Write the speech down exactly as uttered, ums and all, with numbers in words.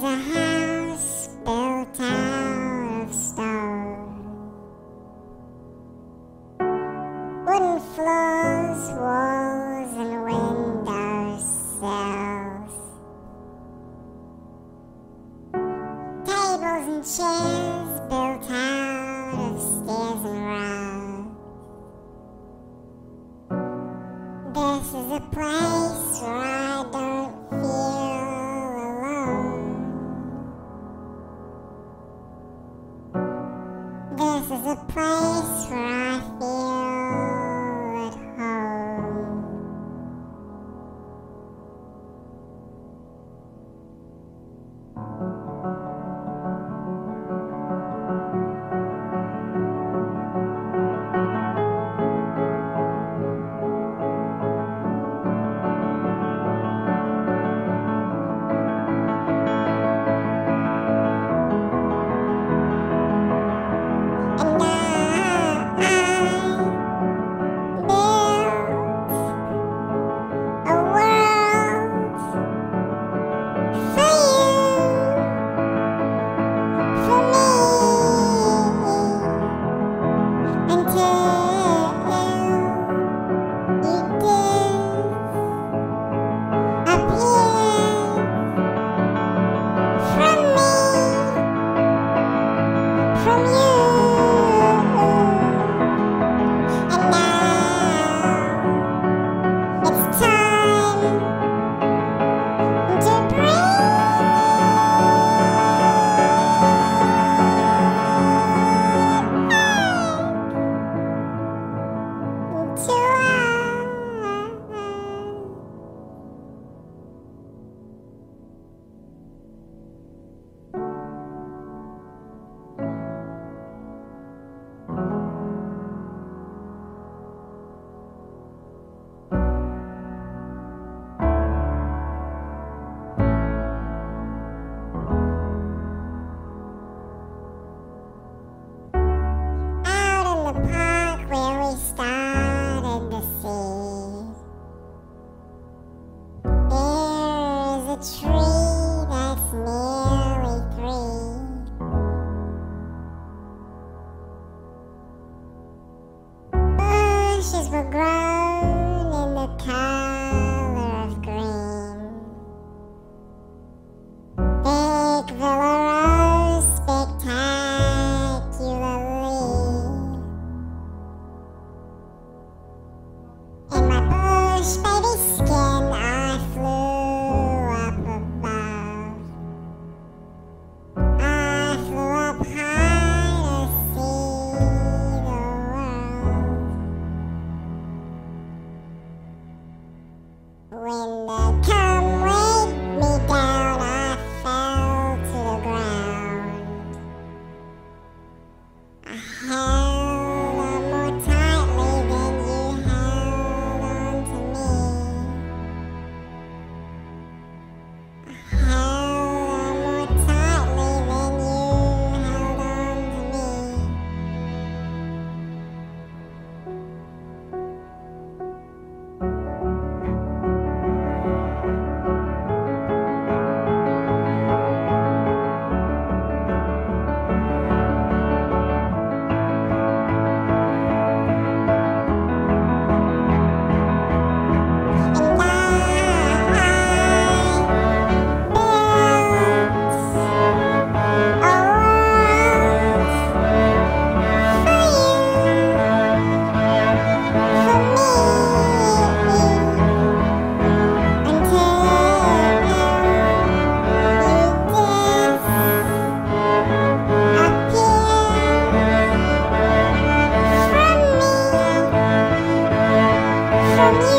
was a house built out of stone. Wooden floors, walls, and window sills. Tables and chairs built out of stairs and rods. This is a place where I don't feel This is a place where I feel at home. A tree that's nearly three. Bushes were grown in the color of green. Big villa rose spectacularly. In my bush baby skin I flew when the calm weighed me down, I fell to the ground. I held on more tightly than you held on to me. I held on more tightly than you held on to me. From you.